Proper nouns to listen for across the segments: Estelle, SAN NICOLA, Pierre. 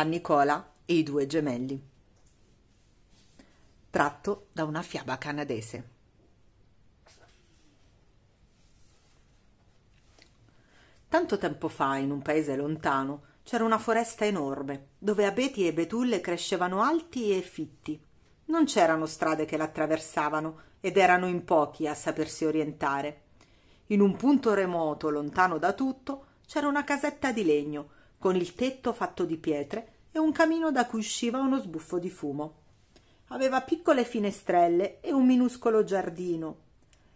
San Nicola e i due gemelli. Tratto da una fiaba canadese. Tanto tempo fa, in un paese lontano, c'era una foresta enorme, dove abeti e betulle crescevano alti e fitti. Non c'erano strade che l'attraversavano ed erano in pochi a sapersi orientare. In un punto remoto, lontano da tutto, c'era una casetta di legno, con il tetto fatto di pietre e un camino da cui usciva uno sbuffo di fumo. Aveva piccole finestrelle e un minuscolo giardino.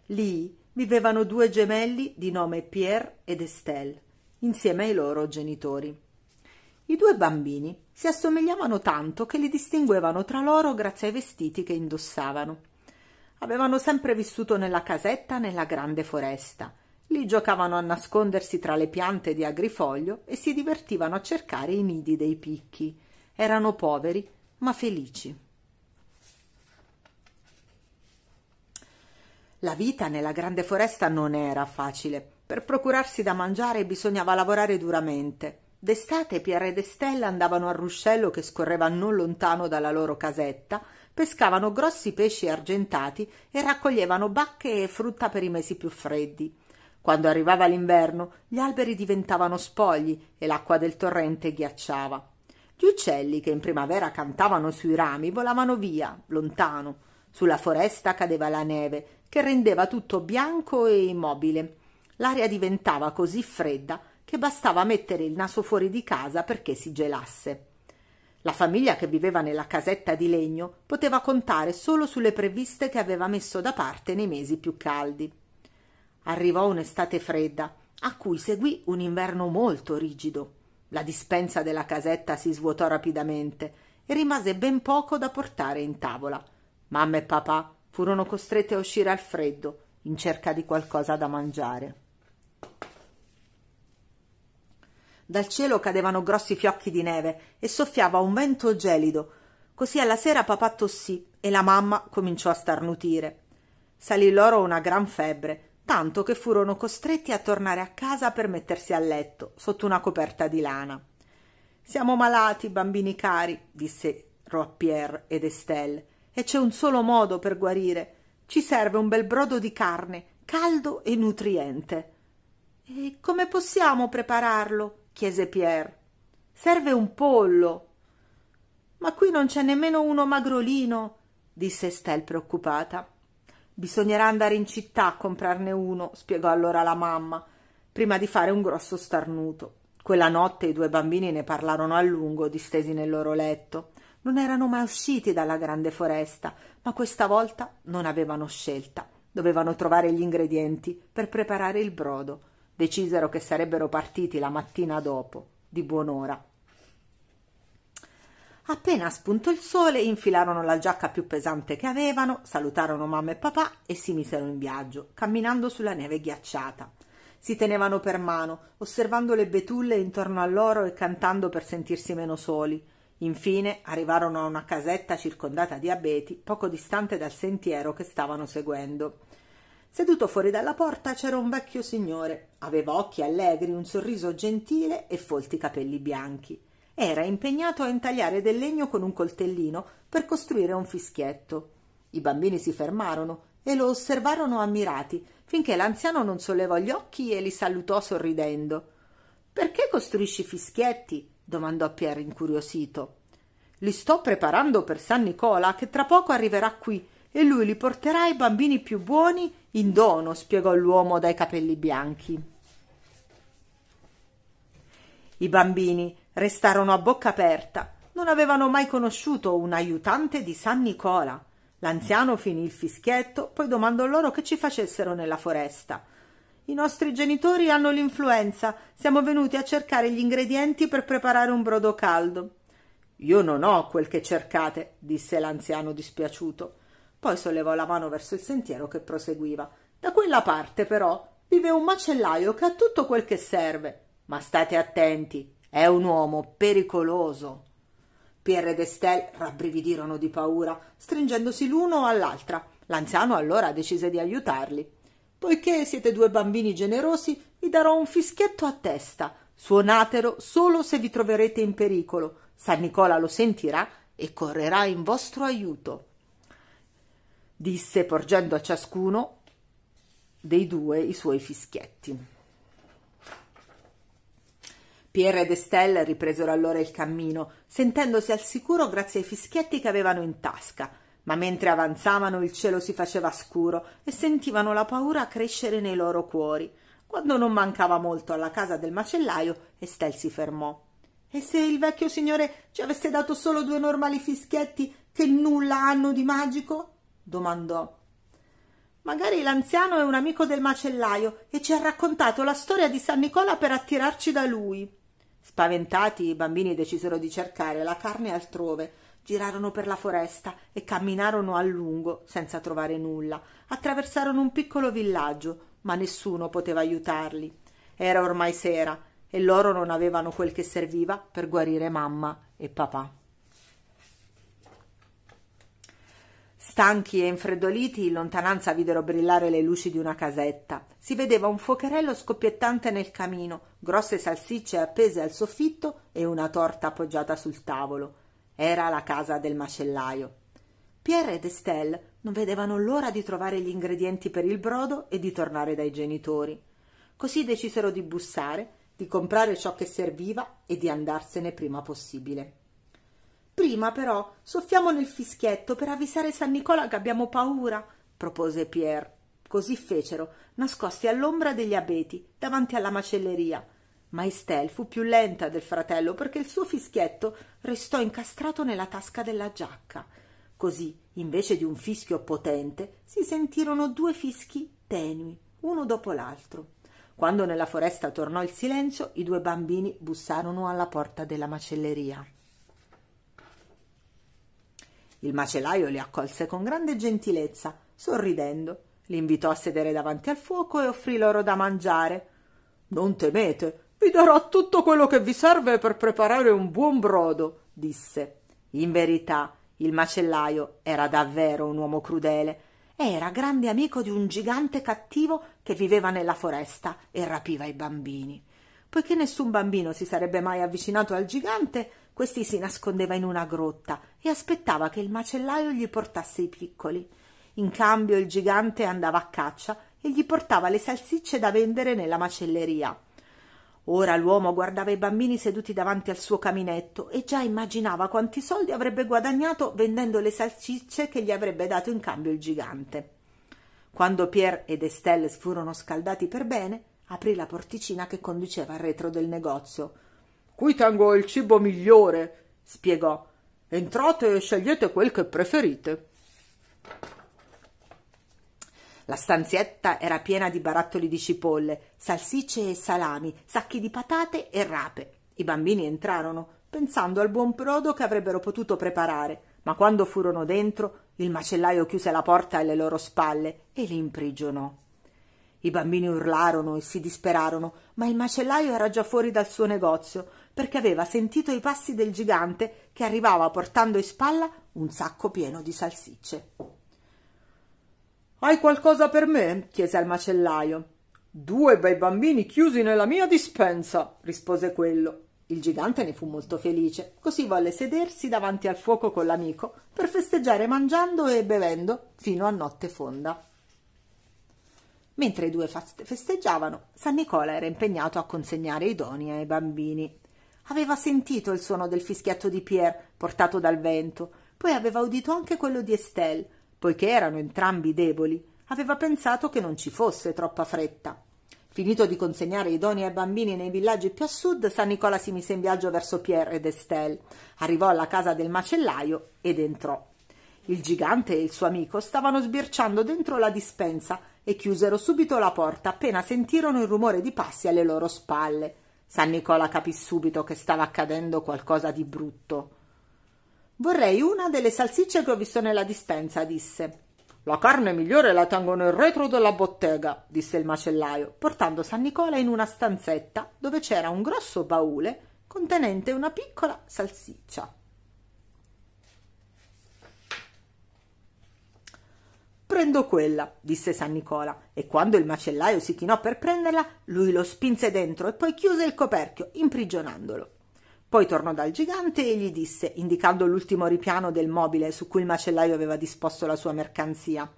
Lì vivevano due gemelli di nome Pierre ed Estelle, insieme ai loro genitori. I due bambini si assomigliavano tanto che li distinguevano tra loro grazie ai vestiti che indossavano. Avevano sempre vissuto nella casetta nella grande foresta. Lì giocavano a nascondersi tra le piante di agrifoglio e si divertivano a cercare i nidi dei picchi. Erano poveri ma felici. La vita nella grande foresta non era facile. Per procurarsi da mangiare bisognava lavorare duramente. D'estate Pierre ed Estelle andavano al ruscello che scorreva non lontano dalla loro casetta, pescavano grossi pesci argentati e raccoglievano bacche e frutta per i mesi più freddi. Quando arrivava l'inverno, gli alberi diventavano spogli e l'acqua del torrente ghiacciava. Gli uccelli che in primavera cantavano sui rami volavano via, lontano. Sulla foresta cadeva la neve, che rendeva tutto bianco e immobile. L'aria diventava così fredda che bastava mettere il naso fuori di casa perché si gelasse. La famiglia che viveva nella casetta di legno poteva contare solo sulle provviste che aveva messo da parte nei mesi più caldi. Arrivò un'estate fredda, a cui seguì un inverno molto rigido. La dispensa della casetta si svuotò rapidamente e rimase ben poco da portare in tavola. Mamma e papà furono costrette a uscire al freddo in cerca di qualcosa da mangiare. Dal cielo cadevano grossi fiocchi di neve e soffiava un vento gelido. Così alla sera papà tossì e la mamma cominciò a starnutire. Salì loro una gran febbre, tanto che furono costretti a tornare a casa per mettersi a letto sotto una coperta di lana. «Siamo malati, bambini cari», dissero a Pierre ed Estelle. E c'è un solo modo per guarire. Ci serve un bel brodo di carne, caldo e nutriente. E come possiamo prepararlo? Chiese Pierre. Serve un pollo. Ma qui non c'è nemmeno uno magrolino, disse Estelle preoccupata. Bisognerà andare in città a comprarne uno, spiegò allora la mamma, prima di fare un grosso starnuto. Quella notte i due bambini ne parlarono a lungo, distesi nel loro letto. Non erano mai usciti dalla grande foresta, ma questa volta non avevano scelta. Dovevano trovare gli ingredienti per preparare il brodo. Decisero che sarebbero partiti la mattina dopo, di buon'ora. Appena spuntò il sole, infilarono la giacca più pesante che avevano, salutarono mamma e papà e si misero in viaggio, camminando sulla neve ghiacciata. Si tenevano per mano, osservando le betulle intorno a loro e cantando per sentirsi meno soli. Infine arrivarono a una casetta circondata di abeti, poco distante dal sentiero che stavano seguendo. Seduto fuori dalla porta c'era un vecchio signore. Aveva occhi allegri, un sorriso gentile e folti capelli bianchi. Era impegnato a intagliare del legno con un coltellino per costruire un fischietto. I bambini si fermarono e lo osservarono ammirati, finché l'anziano non sollevò gli occhi e li salutò sorridendo. «Perché costruisci fischietti?» domandò Pierre incuriosito. «Li sto preparando per San Nicola, che tra poco arriverà qui, e lui li porterà ai bambini più buoni in dono», spiegò l'uomo dai capelli bianchi. I bambini restarono a bocca aperta. Non avevano mai conosciuto un aiutante di San Nicola. L'anziano finì il fischietto, poi domandò loro che ci facessero nella foresta. «I nostri genitori hanno l'influenza. Siamo venuti a cercare gli ingredienti per preparare un brodo caldo». «Io non ho quel che cercate», disse l'anziano dispiaciuto. Poi sollevò la mano verso il sentiero che proseguiva. «Da quella parte, però, vive un macellaio che ha tutto quel che serve. Ma state attenti, è un uomo pericoloso». Pierre ed Estelle rabbrividirono di paura, stringendosi l'uno all'altra. L'anziano allora decise di aiutarli. «Poiché siete due bambini generosi, vi darò un fischietto a testa. Suonatelo solo se vi troverete in pericolo. San Nicola lo sentirà e correrà in vostro aiuto, disse, porgendo a ciascuno dei due i suoi fischietti. Pierre ed Estelle ripresero allora il cammino, sentendosi al sicuro grazie ai fischietti che avevano in tasca, ma mentre avanzavano il cielo si faceva scuro e sentivano la paura crescere nei loro cuori. Quando non mancava molto alla casa del macellaio, Estelle si fermò. E se il vecchio signore ci avesse dato solo due normali fischietti che nulla hanno di magico? Domandò. Magari l'anziano è un amico del macellaio e ci ha raccontato la storia di San Nicola per attirarci da lui. Spaventati, i bambini decisero di cercare la carne altrove. Girarono per la foresta e camminarono a lungo senza trovare nulla. Attraversarono un piccolo villaggio, ma nessuno poteva aiutarli. Era ormai sera e loro non avevano quel che serviva per guarire mamma e papà. Stanchi e infreddoliti, in lontananza videro brillare le luci di una casetta. Si vedeva un fuocherello scoppiettante nel camino, grosse salsicce appese al soffitto e una torta appoggiata sul tavolo. Era la casa del macellaio. Pierre ed Estelle non vedevano l'ora di trovare gli ingredienti per il brodo e di tornare dai genitori. Così decisero di bussare, di comprare ciò che serviva e di andarsene prima possibile. Prima però soffiamo nel fischietto per avvisare San Nicola che abbiamo paura, propose Pierre. Così fecero, nascosti all'ombra degli abeti davanti alla macelleria. Ma Estelle fu più lenta del fratello perché il suo fischietto restò incastrato nella tasca della giacca. Così, invece di un fischio potente, si sentirono due fischi tenui, uno dopo l'altro. Quando nella foresta tornò il silenzio, i due bambini bussarono alla porta della macelleria. Il macellaio li accolse con grande gentilezza, sorridendo. Li invitò a sedere davanti al fuoco e offrì loro da mangiare. «Non temete, vi darò tutto quello che vi serve per preparare un buon brodo», disse. In verità, il macellaio era davvero un uomo crudele. Era grande amico di un gigante cattivo che viveva nella foresta e rapiva i bambini. Poiché nessun bambino si sarebbe mai avvicinato al gigante, questi si nascondeva in una grotta e aspettava che il macellaio gli portasse i piccoli. In cambio il gigante andava a caccia e gli portava le salsicce da vendere nella macelleria. Ora l'uomo guardava i bambini seduti davanti al suo caminetto e già immaginava quanti soldi avrebbe guadagnato vendendo le salsicce che gli avrebbe dato in cambio il gigante. Quando Pierre ed Estelle furono scaldati per bene, aprì la porticina che conduceva al retro del negozio. «Qui tengo il cibo migliore», spiegò. «Entrate e scegliete quel che preferite». La stanzietta era piena di barattoli di cipolle, salsicce e salami, sacchi di patate e rape. I bambini entrarono, pensando al buon brodo che avrebbero potuto preparare, ma quando furono dentro, il macellaio chiuse la porta alle loro spalle e li imprigionò. I bambini urlarono e si disperarono, ma il macellaio era già fuori dal suo negozio, perché aveva sentito i passi del gigante che arrivava portando in spalla un sacco pieno di salsicce. «Hai qualcosa per me?» chiese al macellaio. «Due bei bambini chiusi nella mia dispensa», rispose quello. Il gigante ne fu molto felice, così volle sedersi davanti al fuoco con l'amico per festeggiare mangiando e bevendo fino a notte fonda. Mentre i due festeggiavano, San Nicola era impegnato a consegnare i doni ai bambini. Aveva sentito il suono del fischietto di Pierre portato dal vento, poi aveva udito anche quello di Estelle. Poiché erano entrambi deboli, aveva pensato che non ci fosse troppa fretta. Finito di consegnare i doni ai bambini nei villaggi più a sud, San Nicola si mise in viaggio verso Pierre ed Estelle. Arrivò alla casa del macellaio ed entrò. Il gigante e il suo amico stavano sbirciando dentro la dispensa e chiusero subito la porta appena sentirono il rumore di passi alle loro spalle. San Nicola capì subito che stava accadendo qualcosa di brutto. «Vorrei una delle salsicce che ho visto nella dispensa», disse. «La carne migliore la tengo nel retro della bottega», disse il macellaio, portando San Nicola in una stanzetta dove c'era un grosso baule contenente una piccola salsiccia. «Prendo quella», disse San Nicola, e quando il macellaio si chinò per prenderla, lui lo spinse dentro e poi chiuse il coperchio, imprigionandolo. Poi tornò dal gigante e gli disse, indicando l'ultimo ripiano del mobile su cui il macellaio aveva disposto la sua mercanzia: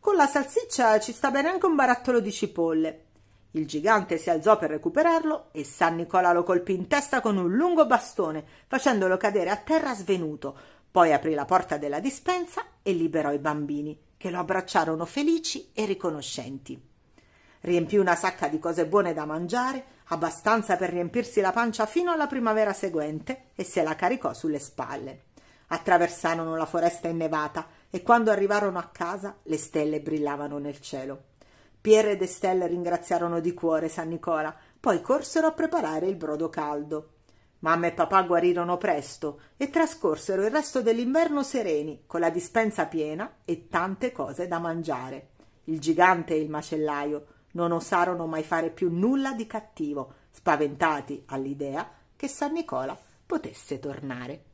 «Con la salsiccia ci sta bene anche un barattolo di cipolle». Il gigante si alzò per recuperarlo e San Nicola lo colpì in testa con un lungo bastone, facendolo cadere a terra svenuto. Poi aprì la porta della dispensa e liberò i bambini, che lo abbracciarono felici e riconoscenti. Riempì una sacca di cose buone da mangiare, abbastanza per riempirsi la pancia fino alla primavera seguente, e se la caricò sulle spalle. Attraversarono la foresta innevata e quando arrivarono a casa le stelle brillavano nel cielo. Pierre ed Estelle ringraziarono di cuore San Nicola, poi corsero a preparare il brodo caldo. Mamma e papà guarirono presto e trascorsero il resto dell'inverno sereni, con la dispensa piena e tante cose da mangiare. Il gigante e il macellaio non osarono mai fare più nulla di cattivo, spaventati all'idea che San Nicola potesse tornare.